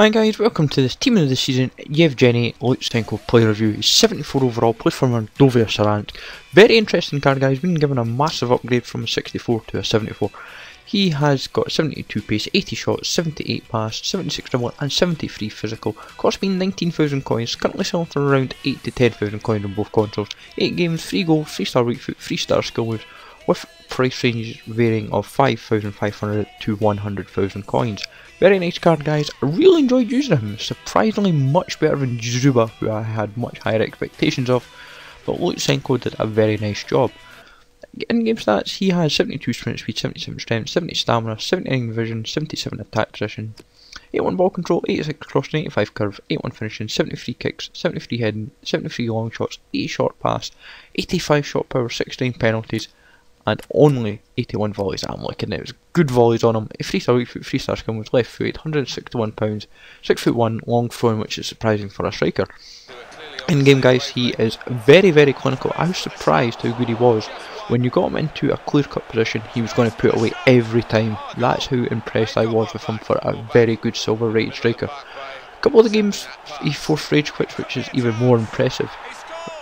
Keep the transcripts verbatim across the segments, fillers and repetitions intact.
Hi guys, welcome to this team of the season, Yevgeny Lutsenko player review. He's seventy-four overall, plays for Dovia Sarantzk. Very interesting card guys, been given a massive upgrade from a sixty-four to a seventy-four. He has got seventy-two pace, eighty shots, seventy-eight pass, seventy-six dribbling and seventy-three physical. Cost me nineteen thousand coins, currently selling for around eight to ten thousand coins on both consoles. eight games, three goals, three star weak foot, three star skill moves, with price ranges varying of five thousand five hundred to one hundred thousand coins. Very nice card guys, I really enjoyed using him, surprisingly much better than Zuba, who I had much higher expectations of, but Lutsenko did a very nice job. In game stats, he has seventy-two sprint speed, seventy-seven strength, seventy stamina, seventy-nine vision, seventy-seven attack position, eighty-one ball control, eighty-six crossing, eighty-five curve, eighty-one finishing, seventy-three kicks, seventy-three heading, seventy-three long shots, eighty short pass, eighty-five shot power, sixty-nine penalties, and only eighty-one volleys. I'm looking at it, was good volleys on him. three star weak foot, three star skill with left foot, one hundred sixty-one pounds, six foot one, long throwing, which is surprising for a striker. In game guys, he is very very clinical. I was surprised how good he was. When you got him into a clear cut position, he was going to put away every time. That's how impressed I was with him for a very good silver rated striker. A couple of the games he forced rage quits, which is even more impressive.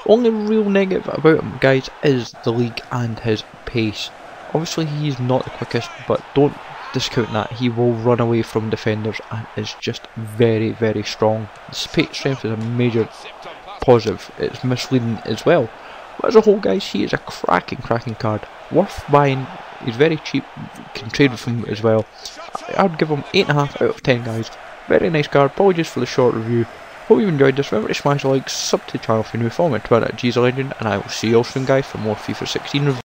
Only real negative about him guys is the league and his pace. Obviously he's not the quickest, but don't discount that. He will run away from defenders and is just very very strong. His pace strength is a major positive. It's misleading as well. But as a whole guys, he is a cracking cracking card. Worth buying. He's very cheap. You can trade with him as well. I would give him eight point five out of ten guys. Very nice card. Apologies for the short review. Hope you enjoyed this. Remember to smash a like, sub to the channel if you're new, follow me on Twitter at GISALEGEND, and I will see you all soon guys for more FIFA sixteen reviews.